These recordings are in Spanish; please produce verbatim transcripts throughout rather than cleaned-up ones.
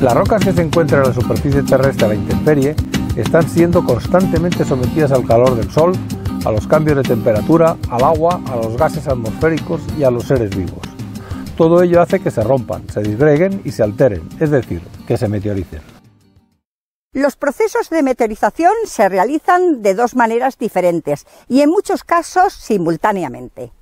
Las rocas que se encuentran en la superficie terrestre a la intemperie están siendo constantemente sometidas al calor del sol, a los cambios de temperatura, al agua, a los gases atmosféricos y a los seres vivos. Todo ello hace que se rompan, se disgreguen y se alteren, es decir, que se meteoricen. Los procesos de meteorización se realizan de dos maneras diferentes y en muchos casos simultáneamente.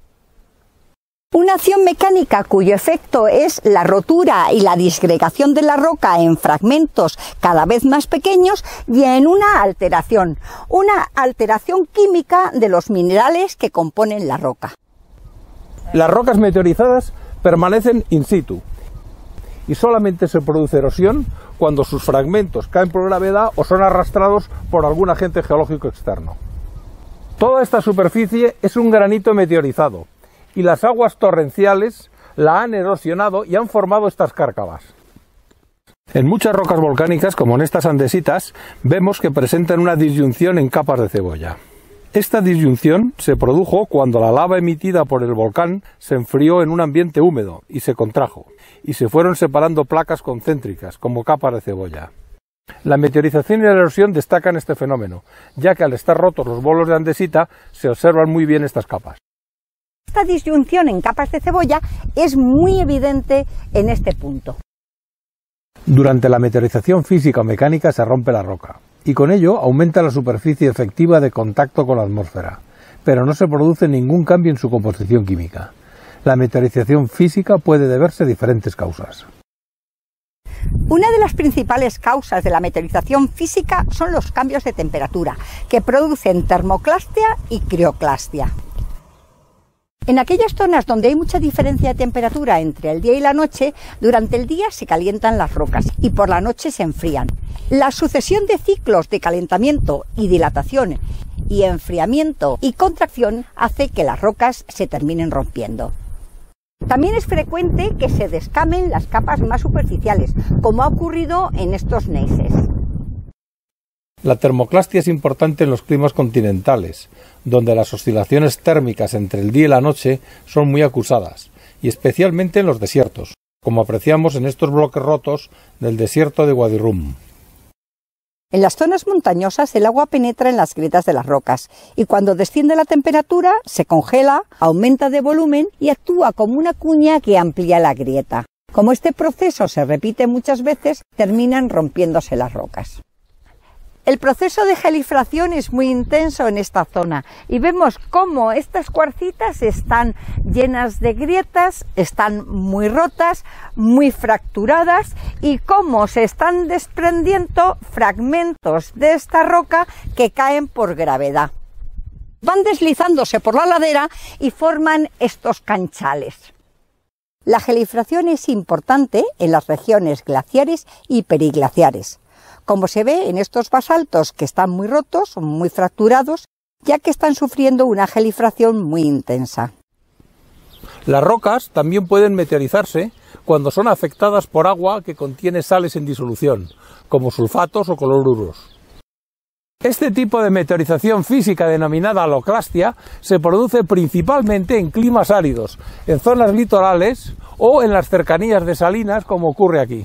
Una acción mecánica cuyo efecto es la rotura y la disgregación de la roca en fragmentos cada vez más pequeños y en una alteración, una alteración química de los minerales que componen la roca. Las rocas meteorizadas permanecen in situ y solamente se produce erosión cuando sus fragmentos caen por gravedad o son arrastrados por algún agente geológico externo. Toda esta superficie es un granito meteorizado, y las aguas torrenciales la han erosionado y han formado estas cárcavas. En muchas rocas volcánicas, como en estas andesitas, vemos que presentan una disyunción en capas de cebolla. Esta disyunción se produjo cuando la lava emitida por el volcán se enfrió en un ambiente húmedo y se contrajo, y se fueron separando placas concéntricas, como capas de cebolla. La meteorización y la erosión destacan este fenómeno, ya que al estar rotos los bolos de andesita se observan muy bien estas capas. Esta disyunción en capas de cebolla es muy evidente en este punto. Durante la meteorización física o mecánica se rompe la roca y con ello aumenta la superficie efectiva de contacto con la atmósfera, pero no se produce ningún cambio en su composición química. La meteorización física puede deberse a diferentes causas. Una de las principales causas de la meteorización física son los cambios de temperatura, que producen termoclastia y crioclastia. En aquellas zonas donde hay mucha diferencia de temperatura entre el día y la noche, durante el día se calientan las rocas y por la noche se enfrían. La sucesión de ciclos de calentamiento y dilatación y enfriamiento y contracción hace que las rocas se terminen rompiendo. También es frecuente que se descamen las capas más superficiales, como ha ocurrido en estos gneisses. La termoclastia es importante en los climas continentales, donde las oscilaciones térmicas entre el día y la noche son muy acusadas, y especialmente en los desiertos, como apreciamos en estos bloques rotos del desierto de Guadirrún. En las zonas montañosas el agua penetra en las grietas de las rocas, y cuando desciende la temperatura se congela, aumenta de volumen y actúa como una cuña que amplía la grieta. Como este proceso se repite muchas veces, terminan rompiéndose las rocas. El proceso de gelifracción es muy intenso en esta zona y vemos cómo estas cuarcitas están llenas de grietas, están muy rotas, muy fracturadas y cómo se están desprendiendo fragmentos de esta roca que caen por gravedad. Van deslizándose por la ladera y forman estos canchales. La gelifracción es importante en las regiones glaciares y periglaciares, como se ve en estos basaltos que están muy rotos, muy fracturados, ya que están sufriendo una gelifracción muy intensa. Las rocas también pueden meteorizarse cuando son afectadas por agua que contiene sales en disolución, como sulfatos o cloruros. Este tipo de meteorización física denominada aloclastia se produce principalmente en climas áridos, en zonas litorales o en las cercanías de salinas, como ocurre aquí.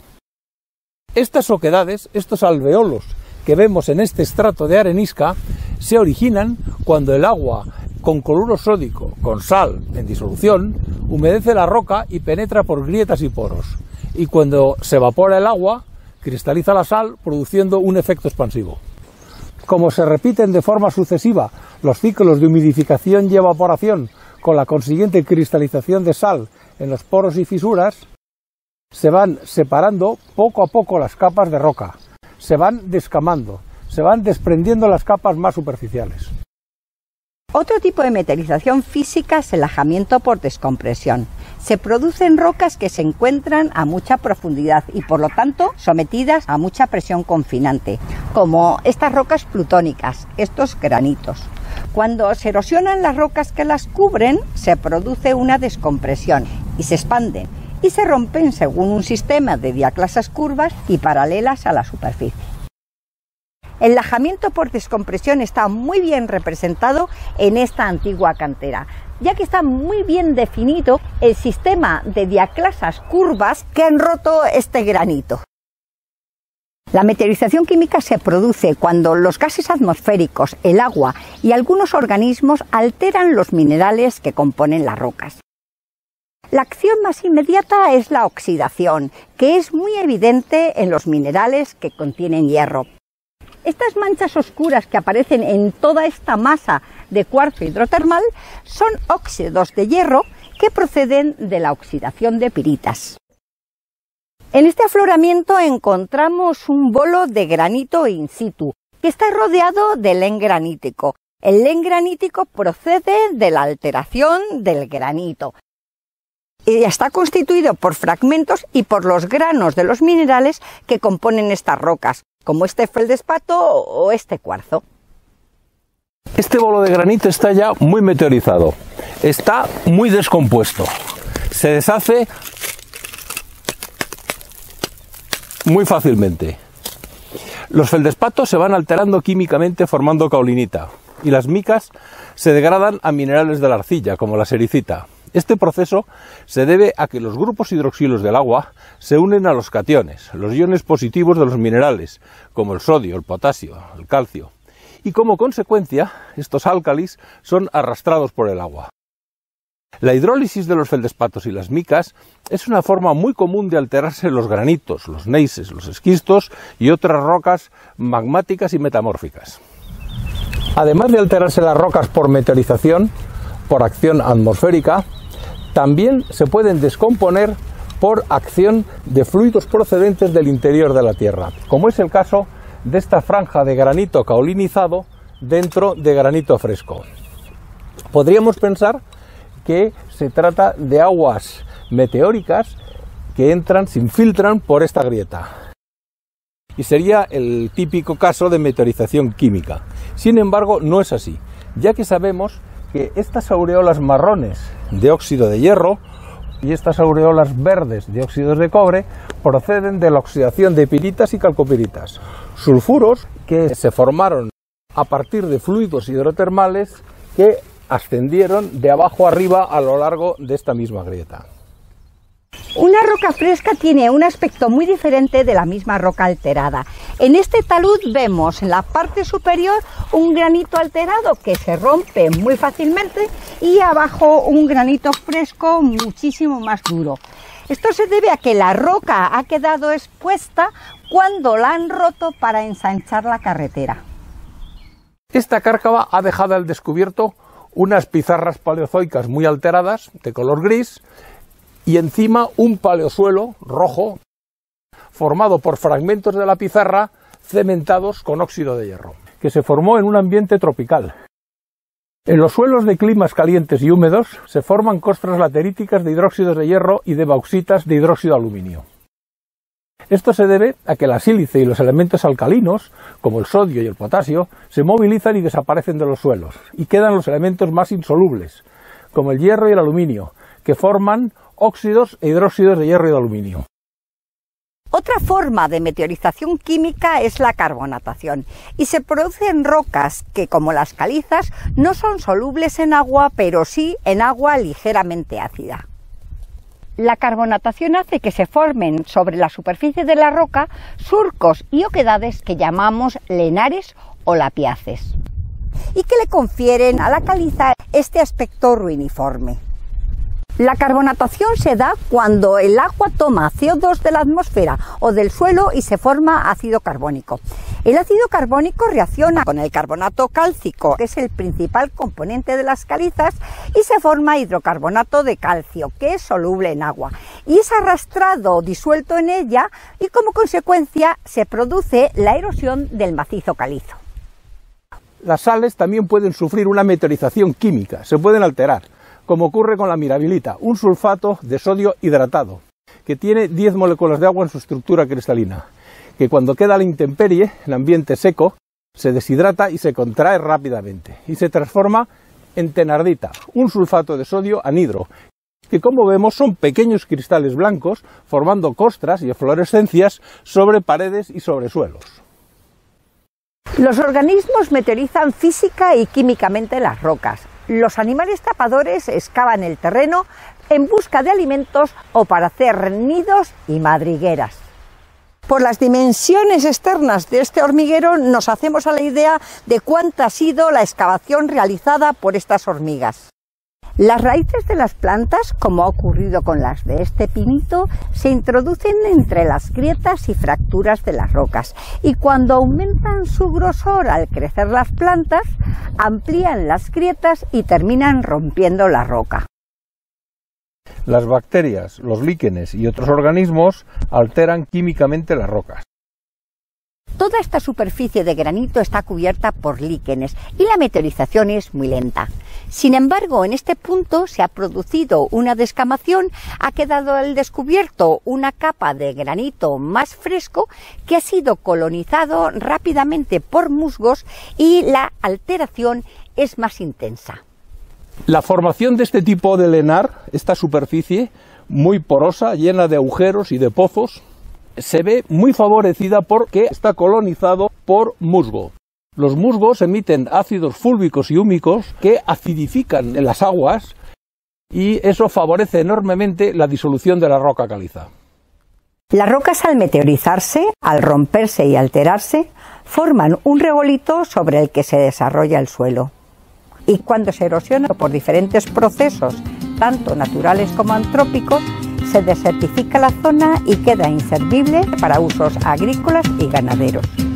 Estas oquedades, estos alveolos que vemos en este estrato de arenisca, se originan cuando el agua con cloruro sódico, con sal en disolución, humedece la roca y penetra por grietas y poros. Y cuando se evapora el agua, cristaliza la sal, produciendo un efecto expansivo. Como se repiten de forma sucesiva los ciclos de humidificación y evaporación, con la consiguiente cristalización de sal en los poros y fisuras, se van separando poco a poco las capas de roca, se van descamando, se van desprendiendo las capas más superficiales. Otro tipo de meteorización física es el lajamiento por descompresión. Se producen rocas que se encuentran a mucha profundidad y por lo tanto sometidas a mucha presión confinante, como estas rocas plutónicas, estos granitos. Cuando se erosionan las rocas que las cubren, se produce una descompresión y se expanden, y se rompen según un sistema de diaclasas curvas y paralelas a la superficie. El lajamiento por descompresión está muy bien representado en esta antigua cantera, ya que está muy bien definido el sistema de diaclasas curvas que han roto este granito. La meteorización química se produce cuando los gases atmosféricos, el agua y algunos organismos alteran los minerales que componen las rocas. La acción más inmediata es la oxidación, que es muy evidente en los minerales que contienen hierro. Estas manchas oscuras que aparecen en toda esta masa de cuarzo hidrotermal son óxidos de hierro que proceden de la oxidación de piritas. En este afloramiento encontramos un bolo de granito in situ, que está rodeado de len granítico. El len granítico procede de la alteración del granito. Y está constituido por fragmentos y por los granos de los minerales que componen estas rocas, como este feldespato o este cuarzo. Este bolo de granito está ya muy meteorizado, está muy descompuesto, se deshace muy fácilmente. Los feldespatos se van alterando químicamente formando caulinita y las micas se degradan a minerales de la arcilla, como la sericita. Este proceso se debe a que los grupos hidroxilos del agua se unen a los cationes, los iones positivos de los minerales, como el sodio, el potasio, el calcio, y como consecuencia estos álcalis son arrastrados por el agua. La hidrólisis de los feldespatos y las micas es una forma muy común de alterarse los granitos, los gneises, los esquistos y otras rocas magmáticas y metamórficas. Además de alterarse las rocas por meteorización, por acción atmosférica, también se pueden descomponer por acción de fluidos procedentes del interior de la Tierra, como es el caso de esta franja de granito caulinizado dentro de granito fresco. Podríamos pensar que se trata de aguas meteóricas que entran, se infiltran por esta grieta. Y sería el típico caso de meteorización química. Sin embargo, no es así, ya que sabemos que estas aureolas marrones de óxido de hierro y estas aureolas verdes de óxidos de cobre proceden de la oxidación de piritas y calcopiritas, sulfuros que se formaron a partir de fluidos hidrotermales que ascendieron de abajo arriba a lo largo de esta misma grieta. Una roca fresca tiene un aspecto muy diferente de la misma roca alterada. En este talud vemos en la parte superior un granito alterado que se rompe muy fácilmente y abajo un granito fresco muchísimo más duro. Esto se debe a que la roca ha quedado expuesta cuando la han roto para ensanchar la carretera. Esta cárcava ha dejado al descubierto unas pizarras paleozoicas muy alteradas de color gris y encima un paleosuelo rojo formado por fragmentos de la pizarra cementados con óxido de hierro, que se formó en un ambiente tropical. En los suelos de climas calientes y húmedos se forman costras lateríticas de hidróxidos de hierro y de bauxitas de hidróxido de aluminio. Esto se debe a que la sílice y los elementos alcalinos, como el sodio y el potasio, se movilizan y desaparecen de los suelos, y quedan los elementos más insolubles, como el hierro y el aluminio, que forman óxidos e hidróxidos de hierro y de aluminio. Otra forma de meteorización química es la carbonatación, y se produce en rocas que, como las calizas, no son solubles en agua, pero sí en agua ligeramente ácida. La carbonatación hace que se formen sobre la superficie de la roca surcos y oquedades que llamamos lenares o lapiaces, y que le confieren a la caliza este aspecto ruiniforme. La carbonatación se da cuando el agua toma C O dos de la atmósfera o del suelo y se forma ácido carbónico. El ácido carbónico reacciona con el carbonato cálcico, que es el principal componente de las calizas, y se forma hidrocarbonato de calcio, que es soluble en agua, y es arrastrado o disuelto en ella, y como consecuencia se produce la erosión del macizo calizo. Las sales también pueden sufrir una meteorización química, se pueden alterar, como ocurre con la mirabilita, un sulfato de sodio hidratado, que tiene diez moléculas de agua en su estructura cristalina, que cuando queda a la intemperie, en ambiente seco, se deshidrata y se contrae rápidamente, y se transforma en tenardita, un sulfato de sodio anhidro, que como vemos son pequeños cristales blancos formando costras y eflorescencias sobre paredes y sobre suelos. Los organismos meteorizan física y químicamente las rocas. Los animales tapadores excavan el terreno en busca de alimentos o para hacer nidos y madrigueras. por las dimensiones externas de este hormiguero nos hacemos a la idea de cuánta ha sido la excavación realizada por estas hormigas. Las raíces de las plantas, como ha ocurrido con las de este pinito, se introducen entre las grietas y fracturas de las rocas y cuando aumentan su grosor al crecer las plantas, amplían las grietas y terminan rompiendo la roca. Las bacterias, los líquenes y otros organismos alteran químicamente las rocas. Toda esta superficie de granito está cubierta por líquenes y la meteorización es muy lenta. Sin embargo, en este punto se ha producido una descamación, ha quedado al descubierto una capa de granito más fresco que ha sido colonizado rápidamente por musgos y la alteración es más intensa. La formación de este tipo de lenar, esta superficie muy porosa, llena de agujeros y de pozos, se ve muy favorecida porque está colonizado por musgo. Los musgos emiten ácidos fúlvicos y húmicos que acidifican en las aguas y eso favorece enormemente la disolución de la roca caliza. Las rocas al meteorizarse, al romperse y alterarse, forman un regolito sobre el que se desarrolla el suelo. Y cuando se erosiona por diferentes procesos, tanto naturales como antrópicos, se desertifica la zona y queda inservible para usos agrícolas y ganaderos.